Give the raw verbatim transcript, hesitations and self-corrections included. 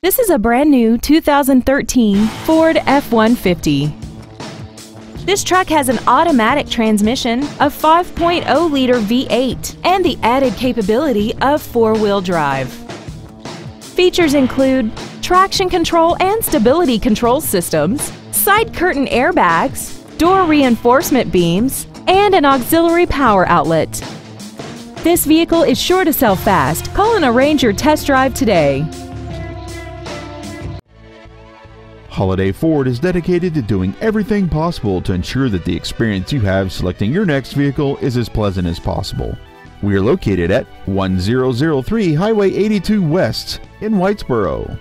This is a brand new two thousand thirteen Ford F one fifty. This truck has an automatic transmission, a five point oh liter V eight, and the added capability of four-wheel drive. Features include traction control and stability control systems, side curtain airbags, door reinforcement beams, and an auxiliary power outlet. This vehicle is sure to sell fast. Call and arrange your test drive today. Holiday Ford is dedicated to doing everything possible to ensure that the experience you have selecting your next vehicle is as pleasant as possible. We are located at one thousand three Highway eighty-two West in Whitesboro.